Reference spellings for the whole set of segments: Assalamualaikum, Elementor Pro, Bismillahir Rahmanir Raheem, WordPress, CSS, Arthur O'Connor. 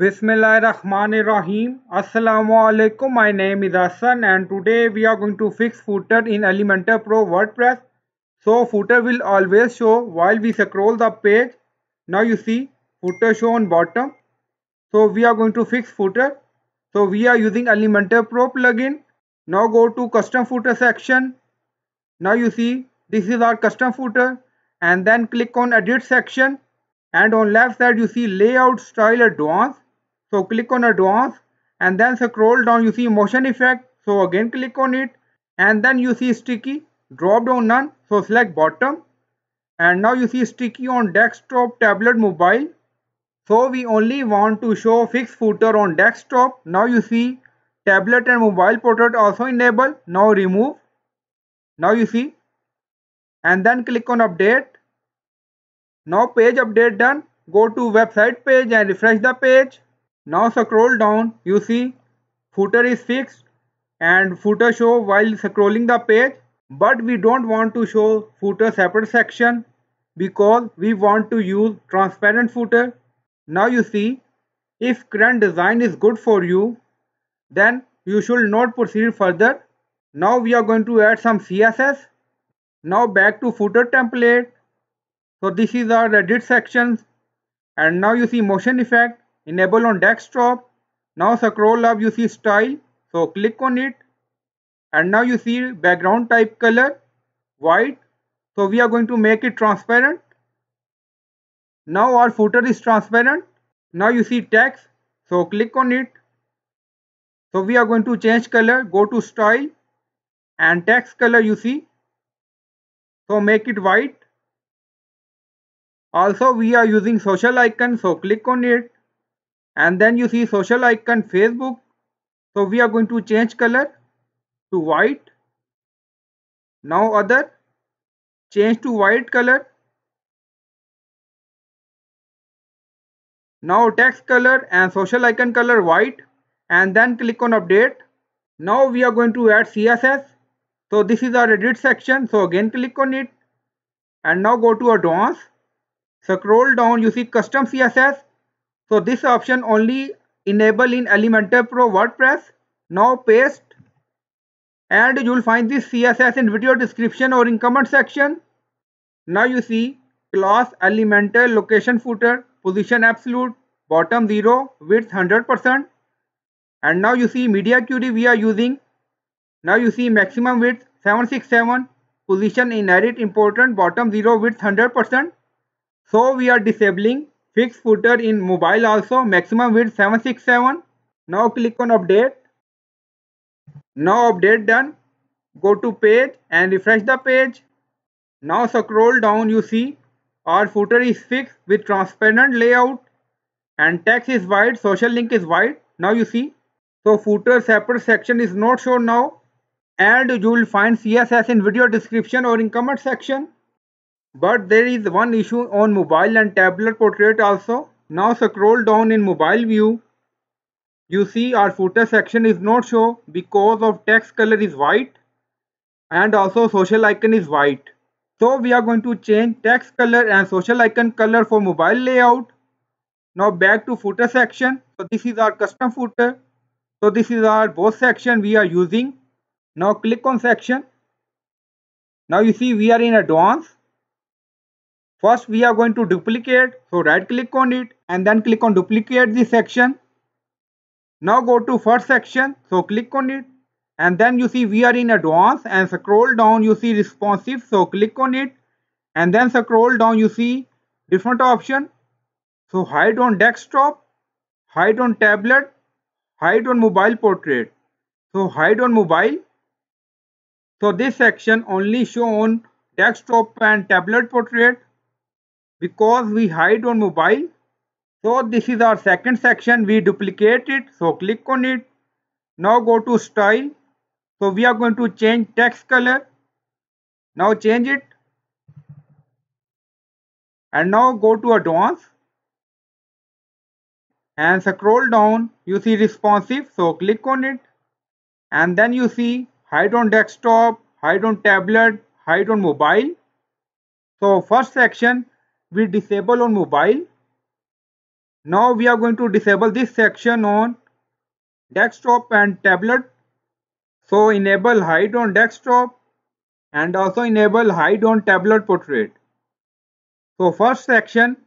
Bismillahir Rahmanir Raheem. Assalamualaikum. My name is Hassan and today we are going to fix footer in Elementor Pro WordPress. So footer will always show while we scroll the page. Now you see footer show on bottom. So we are going to fix footer. So we are using Elementor Pro plugin. Now go to custom footer section. Now you see this is our custom footer and then click on edit section and on left side you see layout style advanced. So click on advanced and then scroll down you see motion effect. So again click on it and then you see sticky, drop down none. So select bottom and now you see sticky on desktop, tablet, mobile. So we only want to show fixed footer on desktop. Now you see tablet and mobile portrait also enabled. Now remove. Now you see and then click on update. Now page update done, go to website page and refresh the page. Now scroll down, you see footer is fixed and footer show while scrolling the page. But we don't want to show footer separate section because we want to use transparent footer. Now you see, if current design is good for you, then you should not proceed further. Now we are going to add some CSS. Now back to footer template. So this is our edit sections and now you see motion effect enable on desktop. Now scroll up you see style, so click on it and now you see background type color white. So we are going to make it transparent. Now our footer is transparent. Now you see text, so click on it. So we are going to change color, go to style and text color you see, so make it white. Also we are using social icon, so click on it and then you see social icon Facebook. So we are going to change color to white. Now other, change to white color. Now text color and social icon color white and then click on update. Now we are going to add CSS. So this is our edit section, so again click on it and now go to advanced. Scroll down you see custom CSS. So this option only enable in Elementor Pro WordPress. Now paste and you will find this CSS in video description or in comment section. Now you see class Elementor location footer, position absolute, bottom 0, width 100%. And now you see media query we are using. Now you see maximum width 767, position inherit important, bottom 0, width 100%. So we are disabling fixed footer in mobile also, maximum width 767. Now click on update. Now update done. Go to page and refresh the page. Now scroll down you see our footer is fixed with transparent layout and text is white, social link is white. Now you see. So footer separate section is not shown now and you will find CSS in video description or in comment section. But there is one issue on mobile and tablet portrait also. Now scroll down in mobile view. You see our footer section is not shown because of text color is white and also social icon is white. So we are going to change text color and social icon color for mobile layout. Now back to footer section. So this is our custom footer. So this is our both section we are using. Now click on section. Now you see we are in advanced. First we are going to duplicate, so right click on it and then click on duplicate this section. Now go to first section, so click on it and then you see we are in advanced and scroll down you see responsive, so click on it and then scroll down you see different option. So hide on desktop, hide on tablet, hide on mobile portrait. So hide on mobile. So this section only show on desktop and tablet portrait because we hide on mobile. So this is our second section, we duplicate it, so click on it. Now go to style, so we are going to change text color. Now change it and now go to advanced and scroll down you see responsive, so click on it and then you see hide on desktop, hide on tablet, hide on mobile. So first section we disable on mobile. Now we are going to disable this section on desktop and tablet. So enable hide on desktop and also enable hide on tablet portrait. So first section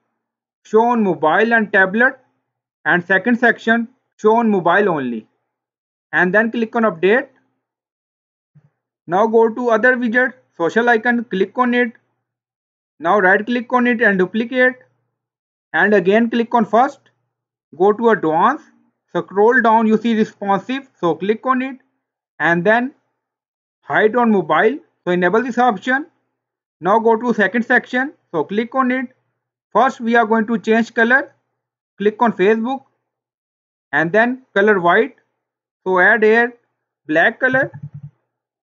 show on mobile and tablet, and second section show on mobile only, and then click on update. Now go to other widget, social icon, click on it. Now right click on it and duplicate, and again click on first. Go to advanced, scroll down, you see responsive, so click on it and then hide on mobile, so enable this option. Now go to second section, so click on it. First we are going to change color, click on Facebook and then color white, so add here black color,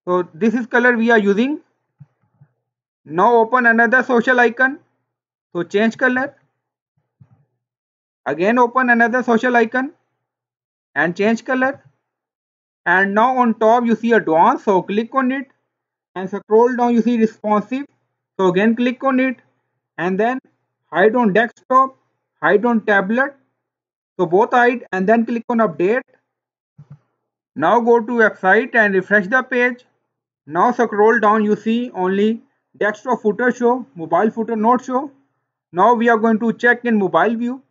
so this is color we are using. Now open another social icon, so change color, again open another social icon and change color, and now on top you see advanced, so click on it and scroll down, you see responsive, so again click on it and then hide on desktop, hide on tablet, so both hide, and then click on update. Now go to website and refresh the page. Now scroll down, you see only desktop footer show, mobile footer not show. Now we are going to check in mobile view.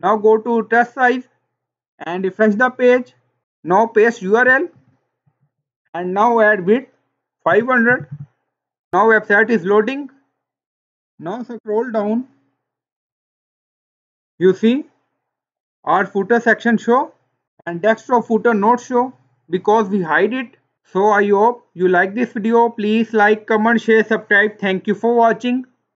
Now go to test size and refresh the page. Now paste URL and now add width 500. Now website is loading. Now scroll down, you see our footer section show and desktop footer not show because we hide it. So I hope you like this video. Please like, comment, share, subscribe. Thank you for watching.